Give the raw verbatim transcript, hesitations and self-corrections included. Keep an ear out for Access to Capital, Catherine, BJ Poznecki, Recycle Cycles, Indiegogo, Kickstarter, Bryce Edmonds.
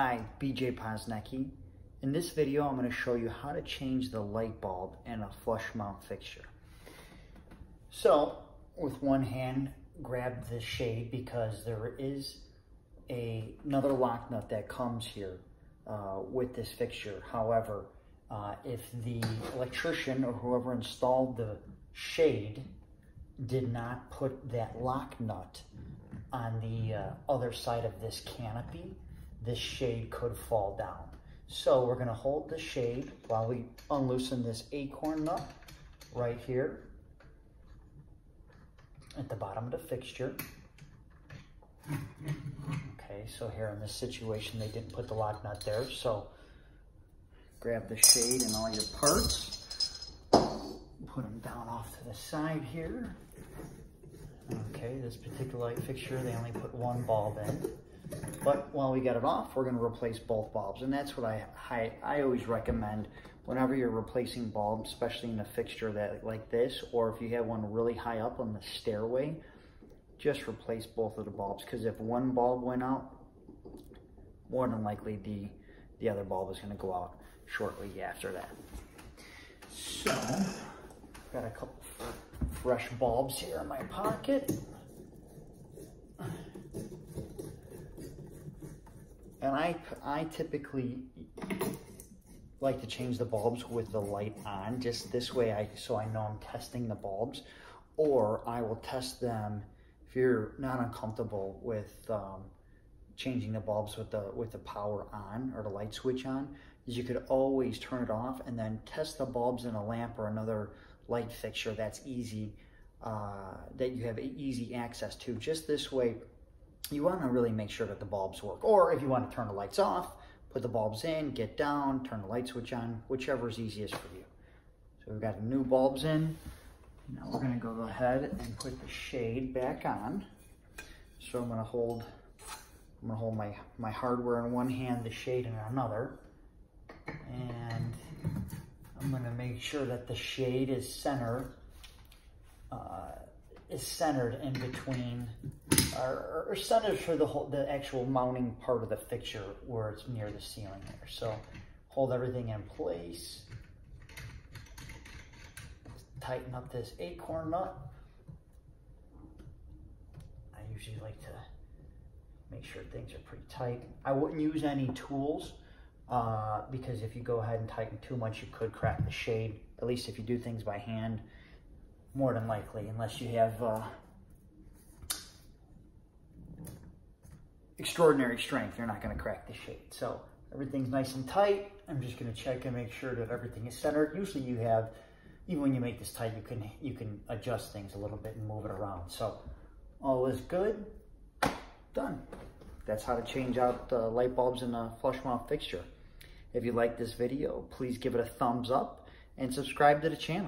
Hi, B J Poznecki. In this video, I'm going to show you how to change the light bulb in a flush mount fixture. So, with one hand, grab the shade because there is a, another lock nut that comes here uh, with this fixture. However, uh, if the electrician or whoever installed the shade did not put that lock nut on the uh, other side of this canopy, this shade could fall down. So we're gonna hold the shade while we unloosen this acorn nut right here at the bottom of the fixture. Okay, so here in this situation, they didn't put the lock nut there. So grab the shade and all your parts, put them down off to the side here. Okay, this particular light fixture, they only put one bulb in. But while we get it off, we're going to replace both bulbs. And that's what I, I, I always recommend whenever you're replacing bulbs, especially in a fixture that like this, or if you have one really high up on the stairway, just replace both of the bulbs. Because if one bulb went out, more than likely the, the other bulb is going to go out shortly after that. So, got a couple fresh bulbs here in my pocket. And I, I typically like to change the bulbs with the light on, just this way I so I know I'm testing the bulbs, or I will test them if you're not uncomfortable with um, changing the bulbs with the, with the power on or the light switch on, is you could always turn it off and then test the bulbs in a lamp or another light fixture that's easy, uh, that you have easy access to. Just this way, you want to really make sure that the bulbs work. Or if you want to turn the lights off, put the bulbs in, get down, turn the light switch on, whichever is easiest for you. So we've got the new bulbs in. Now we're going to go ahead and put the shade back on. So I'm going to hold, I'm going to hold my, my hardware in one hand, the shade in another. And I'm going to make sure that the shade is center, uh, is centered in between, or, or centered for the whole, the actual mounting part of the fixture where it's near the ceiling here. So hold everything in place. Tighten up this acorn nut. I usually like to make sure things are pretty tight. I wouldn't use any tools uh, because if you go ahead and tighten too much, you could crack the shade, at least if you do things by hand. More than likely, unless you have uh, extraordinary strength, you're not going to crack the shade. So everything's nice and tight. I'm just going to check and make sure that everything is centered. Usually you have, even when you make this tight, you can, you can adjust things a little bit and move it around. So all is good. Done. That's how to change out the light bulbs in a flush mount fixture. If you like this video, please give it a thumbs up and subscribe to the channel.